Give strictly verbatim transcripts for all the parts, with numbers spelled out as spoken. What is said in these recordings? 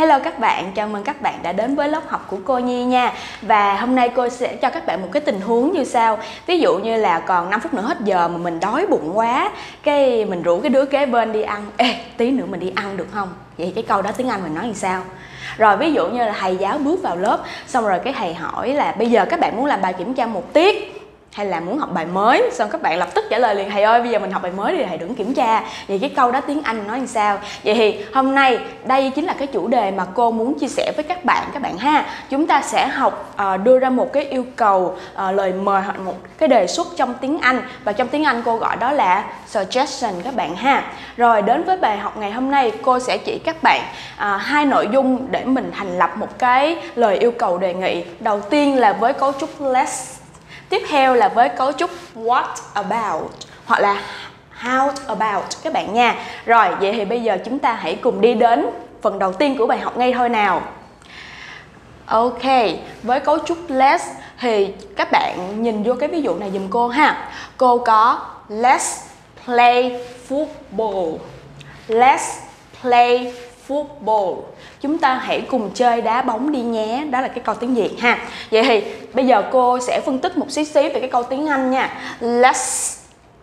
Hello các bạn, chào mừng các bạn đã đến với lớp học của cô Nhi nha. Và hôm nay cô sẽ cho các bạn một cái tình huống như sau. Ví dụ như là còn năm phút nữa hết giờ mà mình đói bụng quá, cái mình rủ cái đứa kế bên đi ăn. Ê, tí nữa mình đi ăn được không? Vậy cái câu đó tiếng Anh mình nói như sao? Rồi ví dụ như là thầy giáo bước vào lớp, xong rồi cái thầy hỏi là bây giờ các bạn muốn làm bài kiểm tra một tiết hay là muốn học bài mới, xong các bạn lập tức trả lời liền thầy ơi bây giờ mình học bài mới thì thầy đừng kiểm tra. Vậy cái câu đó tiếng Anh nói làm sao? Vậy thì hôm nay đây chính là cái chủ đề mà cô muốn chia sẻ với các bạn các bạn ha. Chúng ta sẽ học uh, đưa ra một cái yêu cầu, uh, lời mời hoặc một cái đề xuất trong tiếng Anh, và trong tiếng Anh cô gọi đó là suggestion các bạn ha. Rồi đến với bài học ngày hôm nay, cô sẽ chỉ các bạn uh, hai nội dung để mình thành lập một cái lời yêu cầu đề nghị. Đầu tiên là với cấu trúc let's, tiếp theo là với cấu trúc what about hoặc là how about các bạn nha. Rồi vậy thì bây giờ chúng ta hãy cùng đi đến phần đầu tiên của bài học ngay thôi nào. Ok, với cấu trúc let's thì các bạn nhìn vô cái ví dụ này giùm cô ha. Cô có let's play football. Let's play football. Chúng ta hãy cùng chơi đá bóng đi nhé. Đó là cái câu tiếng Việt ha. Vậy thì bây giờ cô sẽ phân tích một xí xí về cái câu tiếng Anh nha. Let's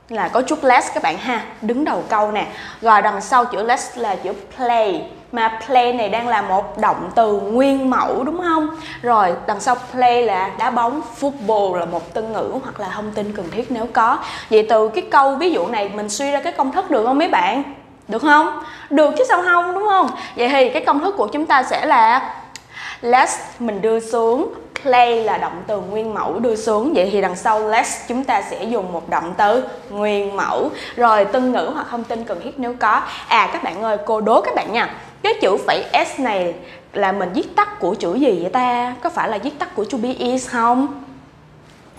là có chút let's các bạn ha, đứng đầu câu nè. Rồi đằng sau chữ let's là chữ play, mà play này đang là một động từ nguyên mẫu đúng không? Rồi đằng sau play là đá bóng, football là một từ ngữ hoặc là thông tin cần thiết nếu có. Vậy từ cái câu ví dụ này mình suy ra cái công thức được không mấy bạn? Được không? Được chứ sao không, đúng không? Vậy thì cái công thức của chúng ta sẽ là let's mình đưa xuống, play là động từ nguyên mẫu đưa xuống. Vậy thì đằng sau let's chúng ta sẽ dùng một động từ nguyên mẫu, rồi tân ngữ hoặc thông tin cần thiết nếu có. À các bạn ơi, cô đố các bạn nha, cái chữ phẩy s này là mình viết tắt của chữ gì vậy ta? Có phải là viết tắt của to be is không?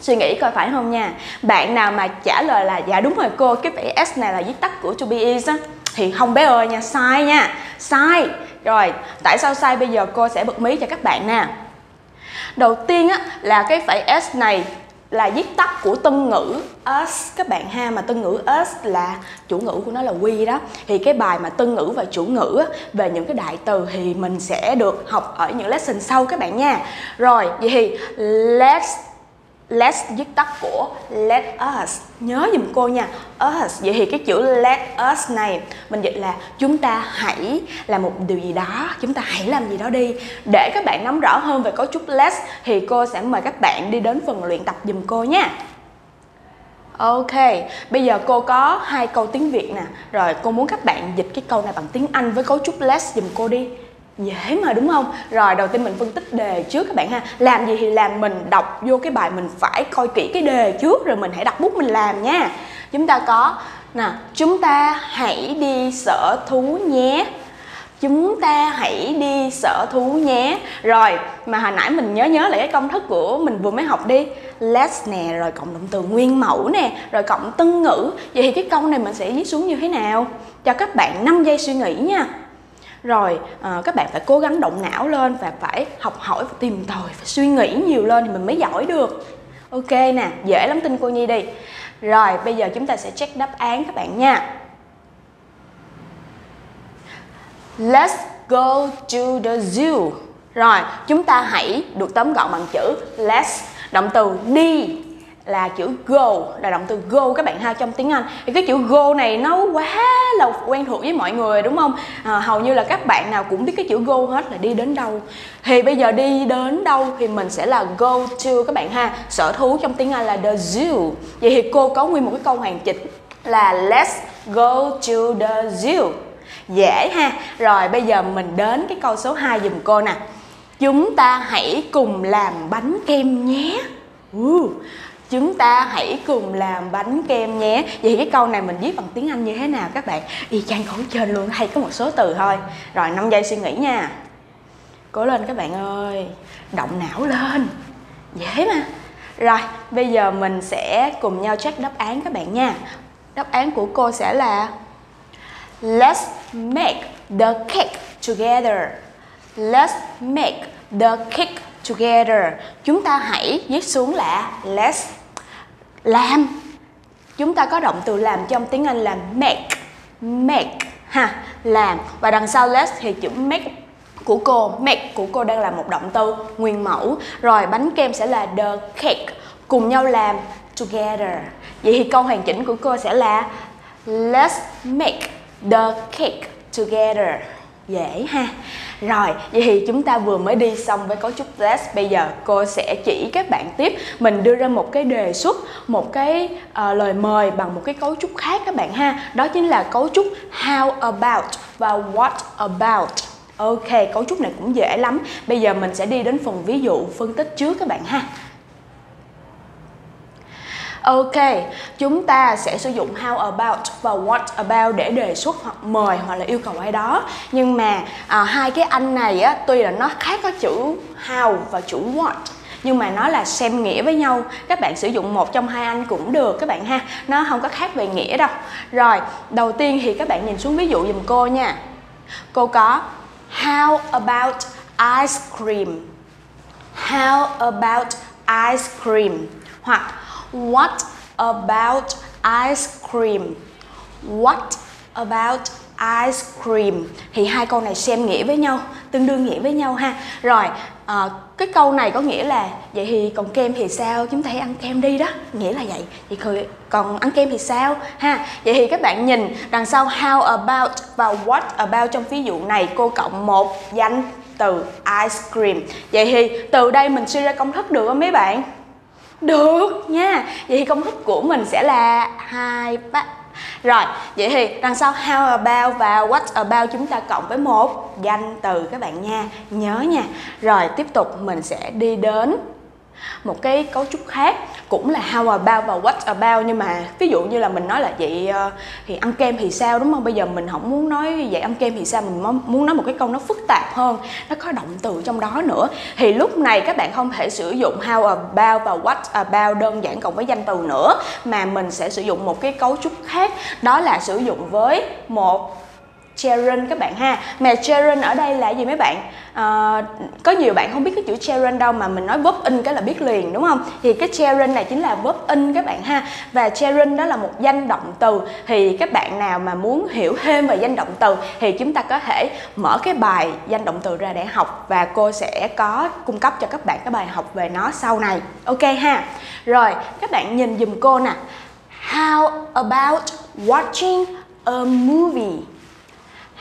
Suy nghĩ coi phải không nha. Bạn nào mà trả lời là dạ đúng rồi cô, cái phẩy s này là viết tắt của to be is á, thì không bé ơi nha, sai nha, sai. Rồi, tại sao sai bây giờ cô sẽ bật mí cho các bạn nè. Đầu tiên á, là cái phẩy s này là viết tắt của tân ngữ us các bạn ha, mà tân ngữ us là chủ ngữ của nó là we đó. Thì cái bài mà tân ngữ và chủ ngữ á, về những cái đại từ thì mình sẽ được học ở những lesson sau các bạn nha. Rồi, vậy thì let's Let's viết tắt của let us. Nhớ giùm cô nha, us. Vậy thì cái chữ let us này mình dịch là chúng ta hãy làm một điều gì đó, chúng ta hãy làm gì đó đi. Để các bạn nắm rõ hơn về cấu trúc let's thì cô sẽ mời các bạn đi đến phần luyện tập giùm cô nha. Ok, bây giờ cô có hai câu tiếng Việt nè. Rồi cô muốn các bạn dịch cái câu này bằng tiếng Anh với cấu trúc let's giùm cô đi. Dễ mà đúng không? Rồi đầu tiên mình phân tích đề trước các bạn ha. Làm gì thì làm, mình đọc vô cái bài mình phải coi kỹ cái đề trước, rồi mình hãy đặt bút mình làm nha. Chúng ta có nè, chúng ta hãy đi sở thú nhé. Chúng ta hãy đi sở thú nhé. Rồi, mà hồi nãy mình nhớ nhớ lại cái công thức của mình vừa mới học đi. Let's nè, rồi cộng động từ nguyên mẫu nè, rồi cộng tân ngữ. Vậy thì cái câu này mình sẽ viết xuống như thế nào? Cho các bạn năm giây suy nghĩ nha. Rồi à, các bạn phải cố gắng động não lên và phải học hỏi và tìm tòi, phải suy nghĩ nhiều lên thì mình mới giỏi được. Ok nè, dễ lắm, tin cô Nhi đi. Rồi bây giờ chúng ta sẽ check đáp án các bạn nha. Let's go to the zoo. Rồi chúng ta hãy được tóm gọn bằng chữ let's, động từ đi là chữ go, là động từ go các bạn ha trong tiếng Anh. Thì cái chữ go này nó quá là quen thuộc với mọi người đúng không? À, hầu như là các bạn nào cũng biết cái chữ go hết, là đi đến đâu. Thì bây giờ đi đến đâu thì mình sẽ là go to các bạn ha. Sở thú trong tiếng Anh là the zoo. Vậy thì cô có nguyên một cái câu hoàn chỉnh là let's go to the zoo. Dễ ha. Rồi bây giờ mình đến cái câu số hai giùm cô nè. Chúng ta hãy cùng làm bánh kem nhé. Uh. Chúng ta hãy cùng làm bánh kem nhé. Vậy cái câu này mình viết bằng tiếng Anh như thế nào các bạn? Y chang câu trên luôn, hay có một số từ thôi. Rồi năm giây suy nghĩ nha. Cố lên các bạn ơi, động não lên. Dễ mà. Rồi, bây giờ mình sẽ cùng nhau check đáp án các bạn nha. Đáp án của cô sẽ là let's make the cake together. Let's make the cake together. Chúng ta hãy viết xuống là let's làm. Chúng ta có động từ làm trong tiếng Anh là make. Make ha, làm. Và đằng sau let's thì chữ make của cô, make của cô đang là một động từ nguyên mẫu. Rồi bánh kem sẽ là the cake, cùng nhau làm together. Vậy thì câu hoàn chỉnh của cô sẽ là let's make the cake together. Dễ ha. Rồi, vậy thì chúng ta vừa mới đi xong với cấu trúc test. Bây giờ cô sẽ chỉ các bạn tiếp. Mình đưa ra một cái đề xuất, một cái uh, lời mời bằng một cái cấu trúc khác các bạn ha. Đó chính là cấu trúc how about và what about. Ok, cấu trúc này cũng dễ lắm. Bây giờ mình sẽ đi đến phần ví dụ phân tích trước các bạn ha. Ok, chúng ta sẽ sử dụng how about và what about để đề xuất hoặc mời hoặc là yêu cầu ai đó. Nhưng mà à, hai cái anh này á, tuy là nó khác có chữ how và chữ what, nhưng mà nó là xem nghĩa với nhau. Các bạn sử dụng một trong hai anh cũng được các bạn ha. Nó không có khác về nghĩa đâu. Rồi, đầu tiên thì các bạn nhìn xuống ví dụ giùm cô nha. Cô có how about ice cream, how about ice cream, hoặc what about ice cream, what about ice cream. Thì hai câu này xem nghĩa với nhau, tương đương nghĩa với nhau ha. Rồi à, cái câu này có nghĩa là vậy thì còn kem thì sao, chúng ta hãy ăn kem đi đó, nghĩa là vậy. Vậy còn ăn kem thì sao ha. Vậy thì các bạn nhìn đằng sau how about và what about trong ví dụ này, cô cộng một danh từ ice cream. Vậy thì từ đây mình suy ra công thức được không mấy bạn? Được nha. Vậy thì công thức của mình sẽ là hai ba. Rồi, vậy thì đằng sau how about và what about chúng ta cộng với một danh từ các bạn nha. Nhớ nha. Rồi tiếp tục mình sẽ đi đến một cái cấu trúc khác, cũng là how about và what about, nhưng mà ví dụ như là mình nói là vậy thì ăn kem thì sao, đúng không? Bây giờ mình không muốn nói vậy ăn kem thì sao, mình muốn nói một cái câu nó phức tạp hơn, nó có động từ trong đó nữa. Thì lúc này các bạn không thể sử dụng how about và what about đơn giản cộng với danh từ nữa, mà mình sẽ sử dụng một cái cấu trúc khác, đó là sử dụng với một children các bạn ha. Mà children ở đây là gì mấy bạn? À, có nhiều bạn không biết cái chữ children đâu, mà mình nói verb in cái là biết liền đúng không? Thì cái children này chính là verb in các bạn ha. Và children đó là một danh động từ. Thì các bạn nào mà muốn hiểu thêm về danh động từ thì chúng ta có thể mở cái bài danh động từ ra để học, và cô sẽ có cung cấp cho các bạn cái bài học về nó sau này. Ok ha. Rồi các bạn nhìn dùm cô nè. How about watching a movie?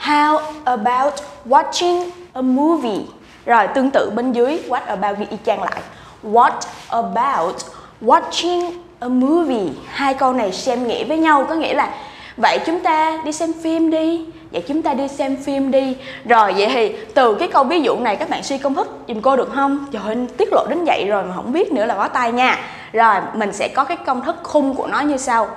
How about watching a movie? Rồi tương tự bên dưới what about ghi y chang lại. What about watching a movie? Hai câu này xem nghĩa với nhau, có nghĩa là vậy chúng ta đi xem phim đi. Vậy chúng ta đi xem phim đi. Rồi vậy thì từ cái câu ví dụ này các bạn suy công thức giùm cô được không? Trời ơi, tiết lộ đến vậy rồi mà không biết nữa là bó tay nha. Rồi mình sẽ có cái công thức khung của nó như sau.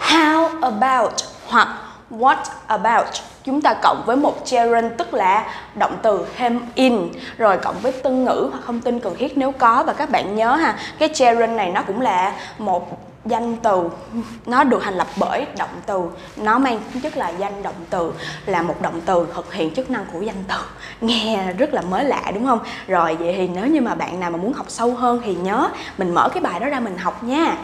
How about hoặc what about chúng ta cộng với một gerund, tức là động từ thêm in, rồi cộng với tân ngữ hoặc không tin cần thiết nếu có. Và các bạn nhớ ha, cái gerund này nó cũng là một danh từ, nó được thành lập bởi động từ, nó mang tính chất là danh động từ, là một động từ thực hiện chức năng của danh từ. Nghe rất là mới lạ đúng không? Rồi vậy thì nếu như mà bạn nào mà muốn học sâu hơn thì nhớ mình mở cái bài đó ra mình học nha.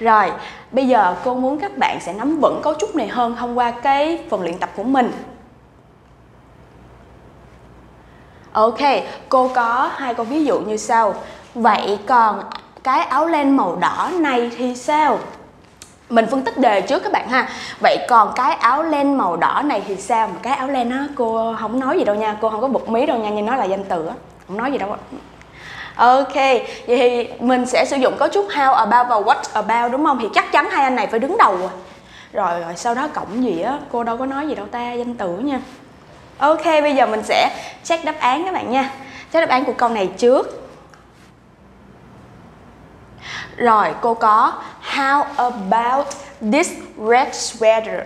Rồi bây giờ cô muốn các bạn sẽ nắm vững cấu trúc này hơn thông qua cái phần luyện tập của mình. Ok, cô có hai câu ví dụ như sau. Vậy còn cái áo len màu đỏ này thì sao? Mình phân tích đề trước các bạn ha. Vậy còn cái áo len màu đỏ này thì sao? Mà cái áo len đó cô không nói gì đâu nha, cô không có bật mí đâu nha, nhưng nó là danh từ á, không nói gì đâu. Ok, vậy thì mình sẽ sử dụng cấu trúc how about và what about đúng không? Thì chắc chắn hai anh này phải đứng đầu rồi. Rồi, rồi sau đó cộng gì á, cô đâu có nói gì đâu ta, danh từ nha. Ok, bây giờ mình sẽ check đáp án các bạn nha. Check đáp án của câu này trước. Rồi, cô có how about this red sweater?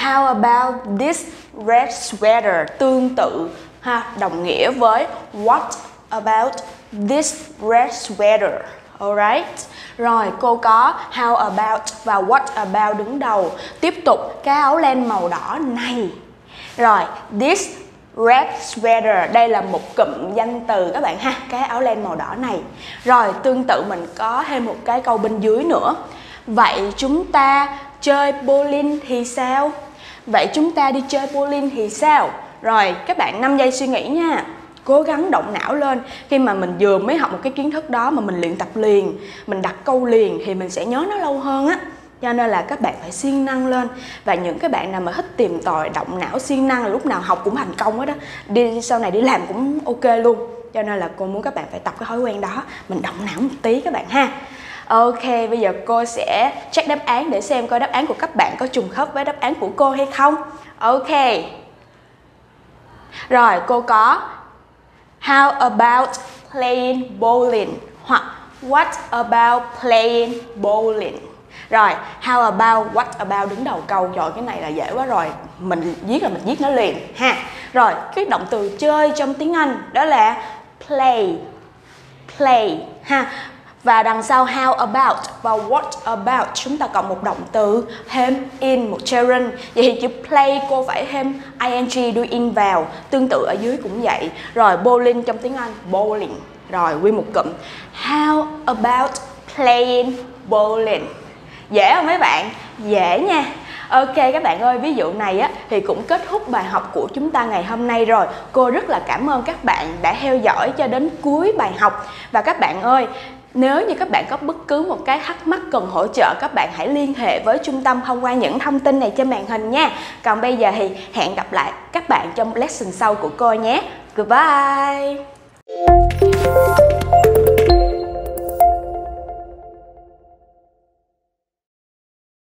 How about this red sweater? Tương tự ha, đồng nghĩa với what about this red sweater. Alright. Rồi, cô có how about và what about đứng đầu. Tiếp tục cái áo len màu đỏ này. Rồi, this red sweater, đây là một cụm danh từ các bạn ha, cái áo len màu đỏ này. Rồi tương tự mình có thêm một cái câu bên dưới nữa. Vậy chúng ta chơi bowling thì sao? Vậy chúng ta đi chơi bowling thì sao? Rồi các bạn năm giây suy nghĩ nha. Cố gắng động não lên. Khi mà mình vừa mới học một cái kiến thức đó mà mình luyện tập liền, mình đặt câu liền thì mình sẽ nhớ nó lâu hơn á. Cho nên là các bạn phải siêng năng lên. Và những cái bạn nào mà thích tìm tòi, động não, siêng năng là lúc nào học cũng thành công hết đó. Đi sau này đi làm cũng ok luôn. Cho nên là cô muốn các bạn phải tập cái thói quen đó. Mình động não một tí các bạn ha. Ok, bây giờ cô sẽ check đáp án để xem coi đáp án của các bạn có trùng khớp với đáp án của cô hay không. Ok. Rồi, cô có How about playing bowling? Hoặc What about playing bowling? Rồi, how about, what about đứng đầu câu. Trời, cái này là dễ quá rồi. Mình viết là mình viết nó liền ha. Rồi, cái động từ chơi trong tiếng Anh đó là play. Play ha. Và đằng sau how about và what about chúng ta còn một động từ thêm in, một gerund. Vậy thì chữ play cô phải thêm ing đuôi in vào. Tương tự ở dưới cũng vậy. Rồi bowling trong tiếng Anh, bowling. Rồi quy một cụm how about playing bowling. Dễ không mấy bạn? Dễ nha. Ok các bạn ơi, ví dụ này á thì cũng kết thúc bài học của chúng ta ngày hôm nay rồi. Cô rất là cảm ơn các bạn đã theo dõi cho đến cuối bài học. Và các bạn ơi, nếu như các bạn có bất cứ một cái thắc mắc cần hỗ trợ, các bạn hãy liên hệ với trung tâm thông qua những thông tin này trên màn hình nha. Còn bây giờ thì hẹn gặp lại các bạn trong lesson sau của cô nhé. Goodbye.